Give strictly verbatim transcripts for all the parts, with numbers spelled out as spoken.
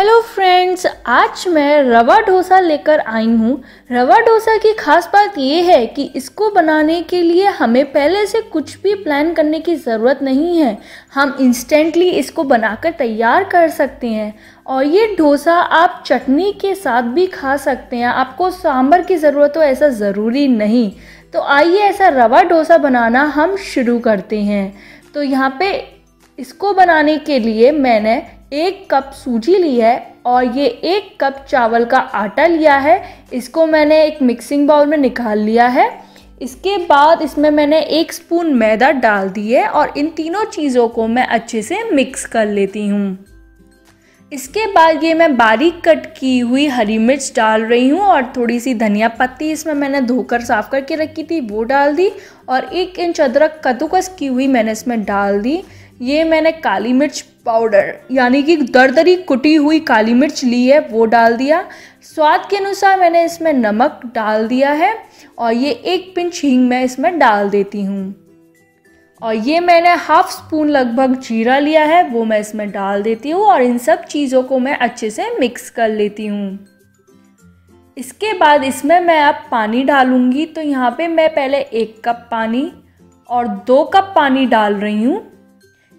Hello friends, आज मैं रवा डोसा लेकर आई हूँ। रवा डोसा की खास बात यह है कि इसको बनाने के लिए हमें पहले से कुछ भी प्लान करने की ज़रूरत नहीं है। हम इंस्टेंटली इसको बनाकर तैयार कर सकते हैं और ये डोसा आप चटनी के साथ भी खा सकते हैं। आपको सांभर की ज़रूरत हो ऐसा ज़रूरी नहीं। तो आइए ऐसा रवा डोसा बनाना हम शुरू करते हैं। तो यहाँ पे इसको बनाने के लिए मैंने एक कप सूजी ली है और ये एक कप चावल का आटा लिया है। इसको मैंने एक मिक्सिंग बाउल में निकाल लिया है। इसके बाद इसमें मैंने एक स्पून मैदा डाल दी है और इन तीनों चीज़ों को मैं अच्छे से मिक्स कर लेती हूँ। इसके बाद ये मैं बारीक कट की हुई हरी मिर्च डाल रही हूँ और थोड़ी सी धनिया पत्ती इसमें मैंने धोकर साफ़ करके रखी थी वो डाल दी और एक इंच अदरक कद्दूकस की हुई मैंने इसमें डाल दी। ये मैंने काली मिर्च पाउडर यानी कि दरदरी कुटी हुई काली मिर्च ली है वो डाल दिया। स्वाद के अनुसार मैंने इसमें नमक डाल दिया है और ये एक पिंच हींग मैं इसमें डाल देती हूँ। और ये मैंने हाफ स्पून लगभग जीरा लिया है वो मैं इसमें डाल देती हूँ और इन सब चीज़ों को मैं अच्छे से मिक्स कर लेती हूँ। इसके बाद इसमें मैं अब पानी डालूँगी। तो यहाँ पे मैं पहले एक कप पानी और दो कप पानी डाल रही हूँ।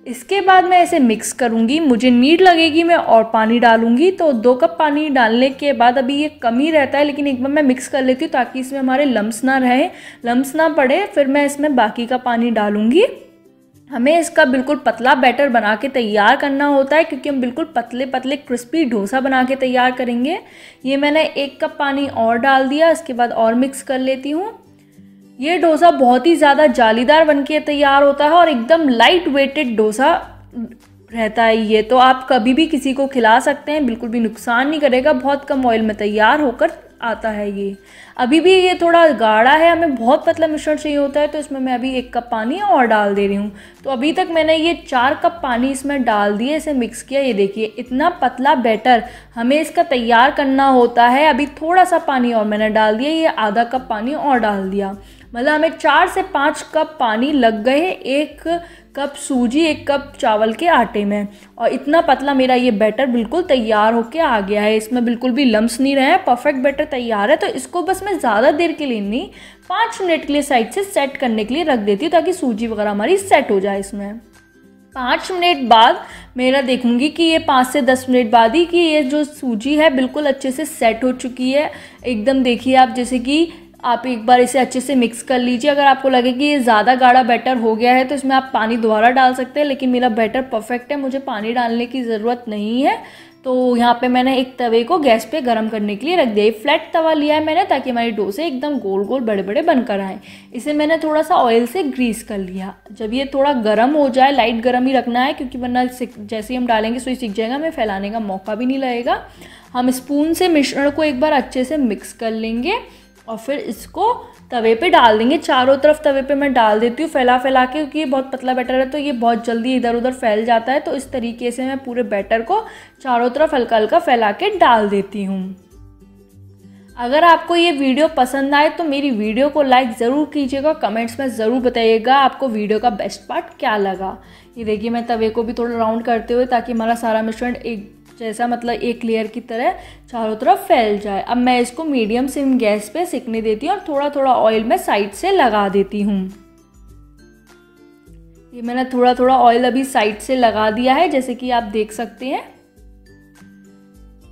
इसके बाद मैं इसे मिक्स करूँगी। मुझे नीड लगेगी मैं और पानी डालूँगी। तो दो कप पानी डालने के बाद अभी ये कम ही रहता है, लेकिन एक बार मैं मिक्स कर लेती हूँ ताकि इसमें हमारे लम्स ना रहे, लम्स ना पड़े। फिर मैं इसमें बाकी का पानी डालूँगी। हमें इसका बिल्कुल पतला बैटर बना के तैयार करना होता है क्योंकि हम बिल्कुल पतले पतले क्रिस्पी डोसा बना के तैयार करेंगे। ये मैंने एक कप पानी और डाल दिया। इसके बाद और मिक्स कर लेती हूँ। ये डोसा बहुत ही ज़्यादा जालीदार बनके तैयार होता है और एकदम लाइट वेटेड डोसा रहता है ये। तो आप कभी भी किसी को खिला सकते हैं, बिल्कुल भी नुकसान नहीं करेगा। बहुत कम ऑयल में तैयार होकर आता है ये। अभी भी ये थोड़ा गाढ़ा है, हमें बहुत पतला मिश्रण चाहिए होता है। तो इसमें मैं अभी एक कप पानी और डाल दे रही हूँ। तो अभी तक मैंने ये चार कप पानी इसमें डाल दिए, इसे मिक्स किया। ये देखिए इतना पतला बैटर हमें इसका तैयार करना होता है। अभी थोड़ा सा पानी और मैंने डाल दिया, ये आधा कप पानी और डाल दिया। मतलब हमें चार से पाँच कप पानी लग गए एक कप सूजी एक कप चावल के आटे में। और इतना पतला मेरा ये बैटर बिल्कुल तैयार होके आ गया है। इसमें बिल्कुल भी लम्स नहीं रहे हैं, परफेक्ट बैटर तैयार है। तो इसको बस मैं ज़्यादा देर के लिए नहीं, पाँच मिनट के लिए साइड से सेट करने के लिए रख देती हूँ ताकि सूजी वगैरह हमारी सेट हो जाए। इसमें पाँच मिनट बाद मेरा देखूंगी कि ये पाँच से दस मिनट बाद ही कि ये जो सूजी है बिल्कुल अच्छे से सेट हो चुकी है एकदम। देखिए आप, जैसे कि आप एक बार इसे अच्छे से मिक्स कर लीजिए। अगर आपको लगे कि ये ज़्यादा गाढ़ा बैटर हो गया है तो इसमें आप पानी दोबारा डाल सकते हैं, लेकिन मेरा बैटर परफेक्ट है, मुझे पानी डालने की ज़रूरत नहीं है। तो यहाँ पे मैंने एक तवे को गैस पे गर्म करने के लिए रख दिया। फ्लैट तवा लिया है मैंने ताकि हमारे डोसे एकदम गोल गोल बड़े बड़े बनकर आएँ। इसे मैंने थोड़ा सा ऑयल से ग्रीस कर लिया। जब ये थोड़ा गर्म हो जाए, लाइट गर्म ही रखना है क्योंकि वरना जैसे ही हम डालेंगे सो ही सिक जाएगा, हमें फैलाने का मौका भी नहीं लगेगा। हम स्पून से मिश्रण को एक बार अच्छे से मिक्स कर लेंगे और फिर इसको तवे पे डाल देंगे। चारों तरफ तवे पे मैं डाल देती हूँ फैला फैला के, क्योंकि ये बहुत पतला बैटर है तो ये बहुत जल्दी इधर उधर फैल जाता है। तो इस तरीके से मैं पूरे बैटर को चारों तरफ हल्का हल्का फैला के डाल देती हूँ। अगर आपको ये वीडियो पसंद आए तो मेरी वीडियो को लाइक ज़रूर कीजिएगा, कमेंट्स में ज़रूर बताइएगा आपको वीडियो का बेस्ट पार्ट क्या लगा। ये देखिए मैं तवे को भी थोड़ा राउंड करते हुए ताकि हमारा सारा मिश्रण एक जैसा मतलब एक लेयर की तरह चारों तरफ फैल जाए। अब मैं इसको मीडियम सिम गैस पे सिकने देती हूँ और थोड़ा थोड़ा ऑयल मैं साइड से लगा देती हूँ। ये मैंने थोड़ा थोड़ा ऑयल अभी साइड से लगा दिया है जैसे कि आप देख सकते हैं।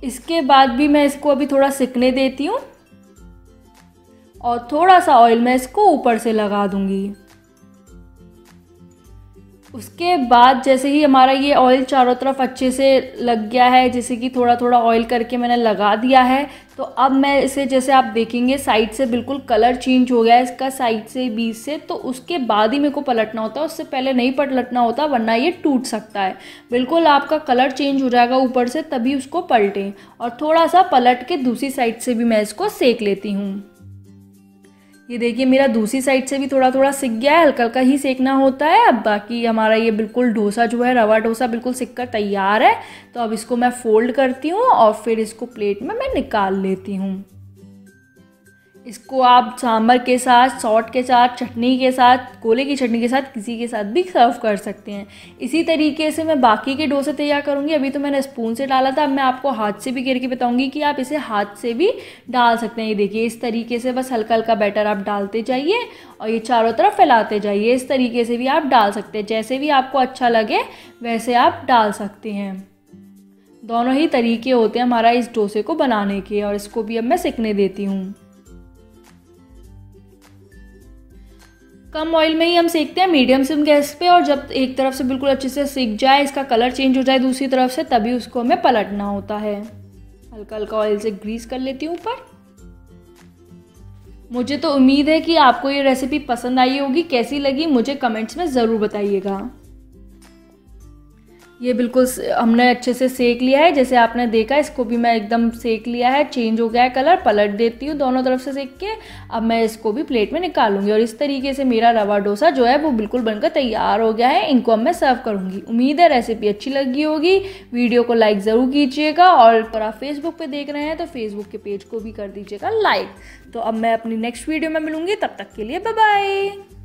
इसके बाद भी मैं इसको अभी थोड़ा सिकने देती हूँ और थोड़ा सा ऑयल मैं इसको ऊपर से लगा दूँगी। उसके बाद जैसे ही हमारा ये ऑयल चारों तरफ अच्छे से लग गया है, जैसे कि थोड़ा थोड़ा ऑयल करके मैंने लगा दिया है, तो अब मैं इसे जैसे आप देखेंगे साइड से बिल्कुल कलर चेंज हो गया है इसका साइड से बीच से। तो उसके बाद ही मेरे को पलटना होता है, उससे पहले नहीं पलटना होता वरना ये टूट सकता है। बिल्कुल आपका कलर चेंज हो जाएगा ऊपर से तभी उसको पलटें। और थोड़ा सा पलट के दूसरी साइड से भी मैं इसको सेक लेती हूँ। ये देखिए मेरा दूसरी साइड से भी थोड़ा थोड़ा सिक गया है, हल्का हल्का ही सेकना होता है। अब बाकी हमारा ये बिल्कुल डोसा जो है रवा डोसा बिल्कुल सिक कर तैयार है। तो अब इसको मैं फोल्ड करती हूँ और फिर इसको प्लेट में मैं निकाल लेती हूँ। इसको आप सांभर के साथ, सॉस के साथ, चटनी के साथ, कोले की चटनी के साथ, किसी के साथ भी सर्व कर सकते हैं। इसी तरीके से मैं बाकी के डोसे तैयार करूँगी। अभी तो मैंने स्पून से डाला था, अब मैं आपको हाथ से भी घेर के बताऊँगी कि आप इसे हाथ से भी डाल सकते हैं। ये देखिए, इस तरीके से बस हल्का हल्का बैटर आप डालते जाइए और ये चारों तरफ फैलाते जाइए। इस तरीके से भी आप डाल सकते हैं, जैसे भी आपको अच्छा लगे वैसे आप डाल सकते हैं। दोनों ही तरीके होते हैं हमारा इस डोसे को बनाने के। और इसको भी अब मैं सिकने देती हूँ। कम ऑयल में ही हम सेकते हैं, मीडियम सिम गैस पे। और जब एक तरफ से बिल्कुल अच्छे से सिक जाए, इसका कलर चेंज हो जाए दूसरी तरफ से, तभी उसको हमें पलटना होता है। हल्का हल्का ऑयल से ग्रीस कर लेती हूँ ऊपर। मुझे तो उम्मीद है कि आपको ये रेसिपी पसंद आई होगी। कैसी लगी मुझे कमेंट्स में ज़रूर बताइएगा। ये बिल्कुल हमने अच्छे से सेक लिया है, जैसे आपने देखा इसको भी मैं एकदम सेक लिया है। चेंज हो गया है कलर, पलट देती हूँ दोनों तरफ से सेक के। अब मैं इसको भी प्लेट में निकालूंगी। और इस तरीके से मेरा रवा डोसा जो है वो बिल्कुल बनकर तैयार हो गया है। इनको अब मैं सर्व करूँगी। उम्मीद है रेसिपी अच्छी लगी होगी। वीडियो को लाइक ज़रूर कीजिएगा, और अगर आप फेसबुक पर देख रहे हैं तो फेसबुक के पेज को भी कर दीजिएगा लाइक। तो अब मैं अपनी नेक्स्ट वीडियो में मिलूँगी, तब तक के लिए बाय बाय।